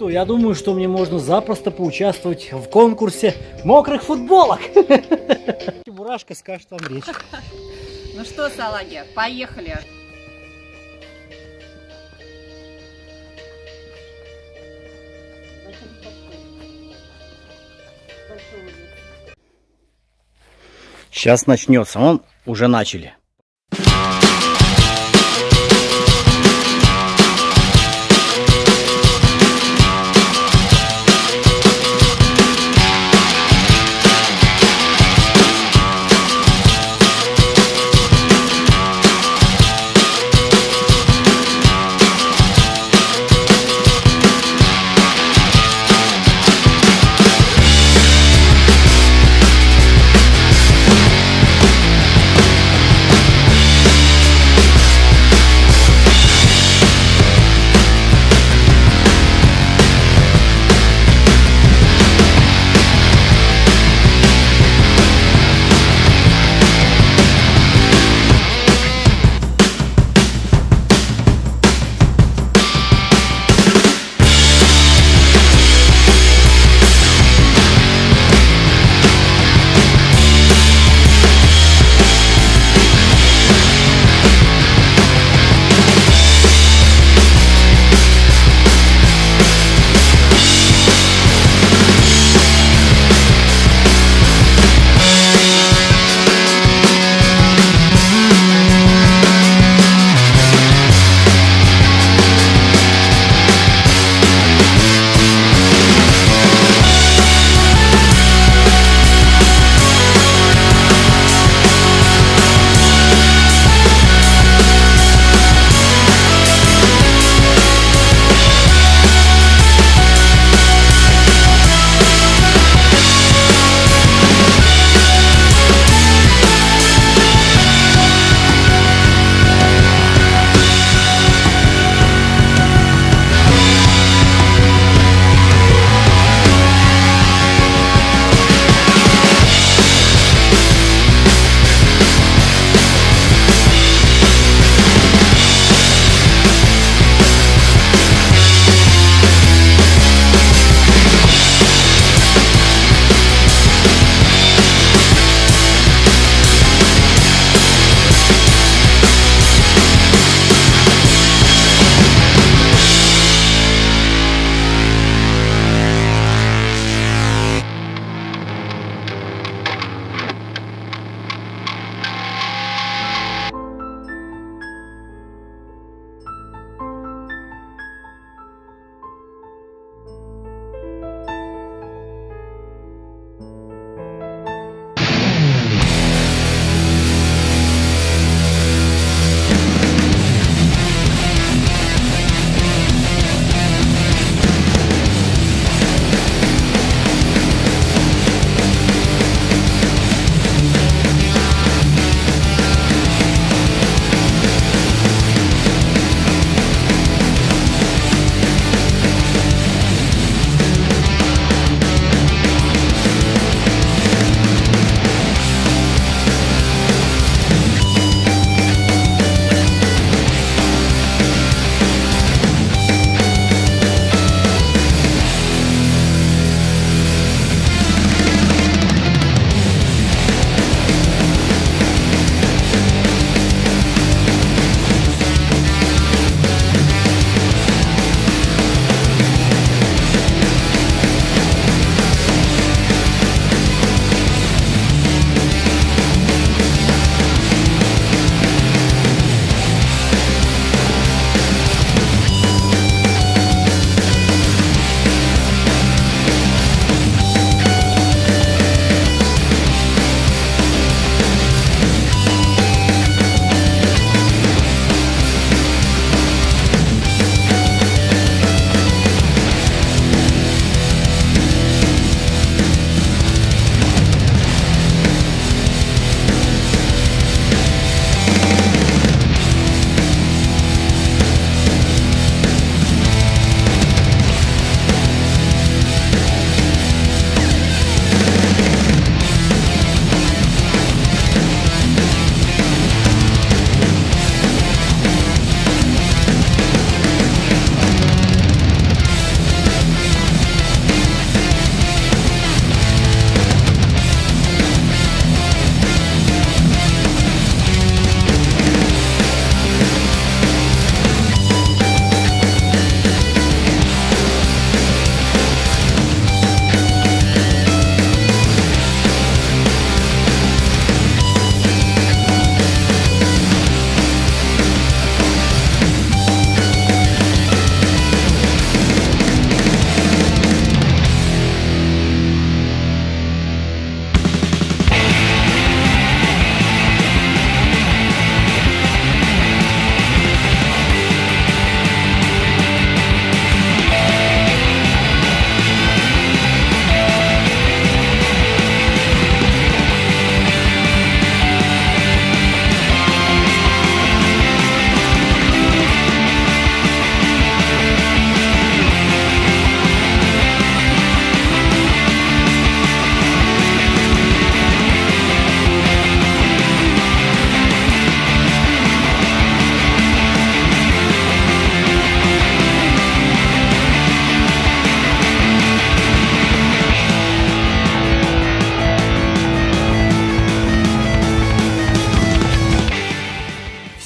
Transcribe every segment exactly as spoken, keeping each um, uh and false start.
что, я думаю, что мне можно запросто поучаствовать в конкурсе мокрых футболок. Чебурашка скажет вам речь. Ну что, салаги, поехали. Сейчас начнется. Вон, уже начали.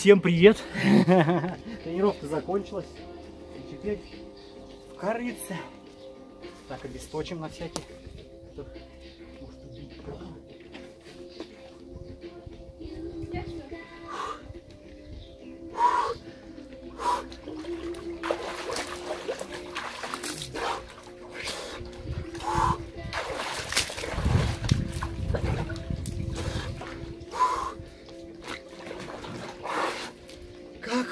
Всем привет! Тренировка закончилась. И теперь в корыце. Так, обесточим на всякий. Может убить.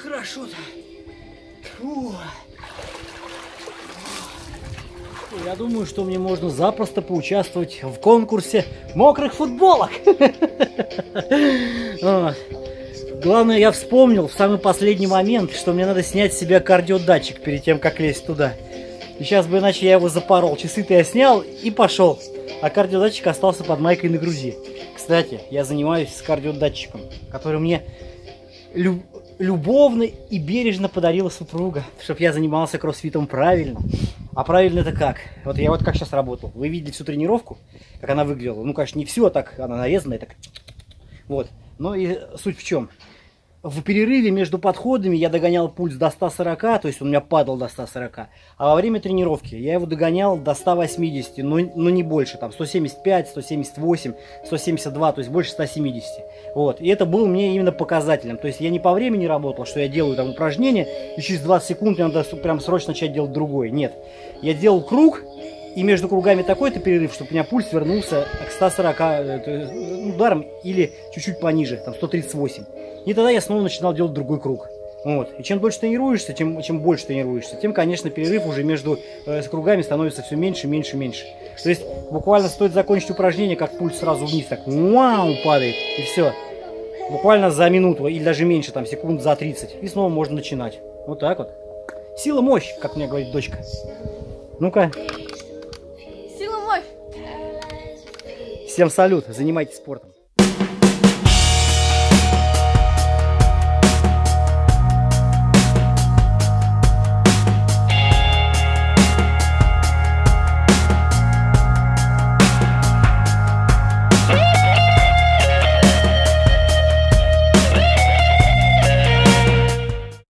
Хорошо-то. Я думаю, что мне можно запросто поучаствовать в конкурсе мокрых футболок. Главное, я вспомнил в самый последний момент, что мне надо снять с себя кардиодатчик перед тем, как лезть туда. И сейчас бы иначе я его запорол. Часы-то я снял и пошел. А кардиодатчик остался под майкой на груди. Кстати, я занимаюсь с кардиодатчиком, который мне люб... любовно и бережно подарила супруга, чтобы я занимался кроссфитом правильно. А правильно это как? Вот я вот как сейчас работал. Вы видели всю тренировку, как она выглядела. Ну, конечно, не все, а так она нарезанная. Так. Вот. Но и суть в чем? В перерыве между подходами я догонял пульс до ста сорока, то есть он у меня падал до ста сорока. А во время тренировки я его догонял до ста восьмидесяти, но, но не больше. Там сто семьдесят пять, сто семьдесят восемь, сто семьдесят два, то есть больше ста семидесяти. Вот. И это было мне именно показателем. То есть я не по времени работал, что я делаю там упражнение, и через двадцать секунд мне надо прям срочно начать делать другое. Нет. Я делал круг, и между кругами такой-то перерыв, чтобы у меня пульс вернулся к ста сорока ударам или чуть-чуть пониже, там сто тридцать восемь. И тогда я снова начинал делать другой круг. Вот. И чем дольше тренируешься, тем, чем больше тренируешься, тем, конечно, перерыв уже между э, кругами становится все меньше, меньше, меньше. То есть буквально стоит закончить упражнение, как пульс сразу вниз, так вау, падает, и все. Буквально за минуту или даже меньше, там секунд за тридцать. И снова можно начинать. Вот так вот. Сила, мощь, как мне говорит дочка. Ну-ка. Сила, мощь. Всем салют, занимайтесь спортом.